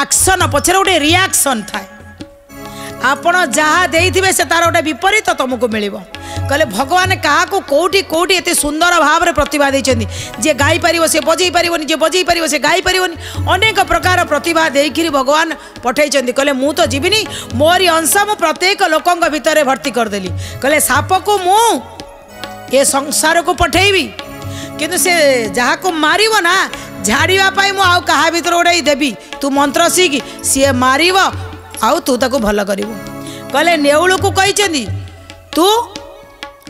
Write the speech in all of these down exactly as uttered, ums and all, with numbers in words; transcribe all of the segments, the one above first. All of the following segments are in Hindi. एक्शन पचर गोटे रिएक्शन थाए आपण जहाँ देइथिबे से तार गोटे विपरीत तुमको मिलिबो। कहले भगवान क्या कोटी कोटी एते सुंदर भाव रे प्रतिभा देइछन्ती जे गाई पारिबो से बजई पारिबोनी जे बजई पारिबो से गाई पारिबोनी अनेक प्रकार प्रतिभा देइकिरी भगवान पठैछन्ती। कहले मु तो जीविनी मोरी अंश मु प्रत्येक लोकंग भितरे भर्ती करदेली। कहले साप को मु ए संसार को पठैबी किंतु से जहाँ को मारिबो ना झाड़ीवा पाई मु आउ कहा भितर उड़ाई देबी तू मंत्र सीखी सी मारिबो आउ तू ताको भल करू। कहले नेउल को कही तू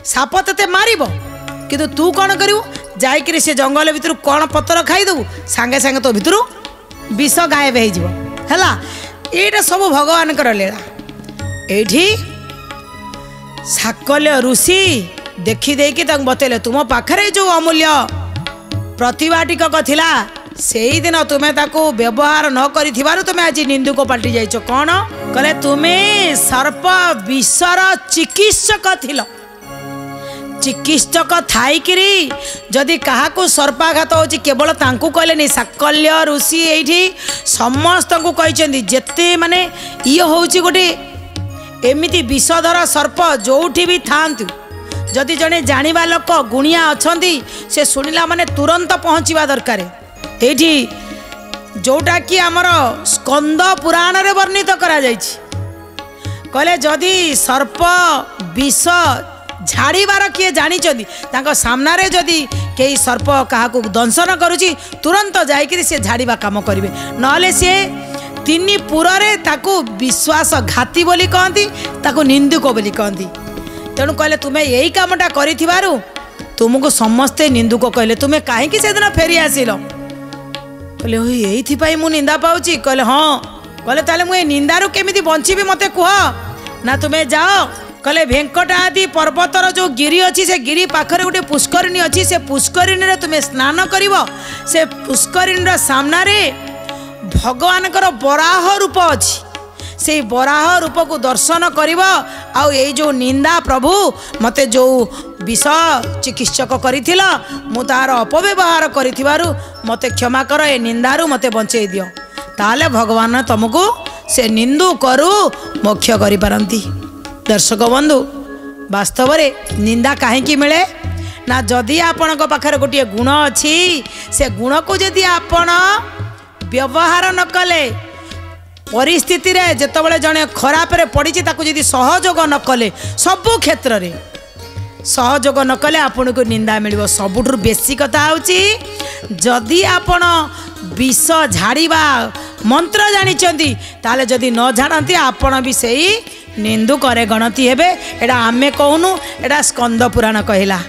साप ते मारिब किंतु तू कौन करू जाइकिरी से जंगल भितर कौन पतर खाईदेबू सांगे सांगे तो भितर विष गायब हो हैला। ये सब भगवान लीला। ये साकल्य ऋषि देखीदे कि बतेले तुम पाखे जो अमूल्य प्रतिभा टिकक थिला सेई दिन तुम्हें ताको व्यवहार न करि थिबारु तुम्हें आज निंदुक पाल्टी जाइछ कौन। कहले तुम्हें सर्प विषर चिकित्सक थिल। चिकित्सक थाइकिरी जदि काहाकु सर्पाघात होछि केवल तांकु कहलेनी साकल्य ऋषि एठी समस्त को कहिसेंदी जेते माने ई होछि गोटे एमिति विषधर सर्प जोठी भी थांतु जदि जने जानिबा लोक गुणिया अछंती से सुनिला माने तुरंत पहुँचवा दरकार। एठी जोटा कि आमर स्कंद पुराण रे वर्णित करा जाइछि। कहले जदि सर्प विष झाड़ीबार किए जानिछंती तांको सामना रे जदि केही सर्प काहाकु दंशन करूछि तुरंत जाइकिरी से झाड़ीबा काम करिवे नले से तीन पुर रे ताकू विश्वासघाती बोली कहंती ताकू निंदुक बोली कहंती। तेणु कहले तुम्हें यही कामटा करी थिबारु तुमको समस्ते निंदुक कहले तुम्हें काहींकि से दिन फेरी आसिल। कहले ओई एई थि पाई मु निंदा पाउची। कहले हां। कहले ताले मु ए निंदारु केमिति बंचीबी मते कुह ना तुम्हें जाओ। कहले भेंकटा आदि पर्वतर जो गिरी अछि से गिरी पाखरे गोटे पुष्करिणी अछि से पुष्करिणी रे तुम्हें स्नान करिवो से पुष्करिणी रा सामना रे भगवान कर बराह रूप अछि से बराह रूप को दर्शन करिवो आउ ए जो निंदा प्रभु मते जो विष चिकित्सक करिथिला मु तार अपव्यवहार करिथिबारु मते क्षमा कर ए निंदारु मते बंचेई दियो ताले भगवान तुमको से निंदु करू मोक्ष करि पारंती। दर्शक बंधु वास्तव रे निंदा काहेकि मिले ना जदि आपण को पाखर गोटे गुण अछि से गुण को जदि आपण व्यवहार न कले परिस्थिति रे जेतबले जने खराब रे पड़ी ताकू जदि सहयोग न कले सब क्षेत्र रे सहयोग न कले आपण को निंदा मिलिबो। सबुठु बेसी कथा होची जदि आपण विष झाड़ीबा मंत्र जानिचंती ताले जदि न जानती आपण भी सेही निंदु करे गणती हेबे। एडा आमे कहनु एडा स्कंद पुराण कहला।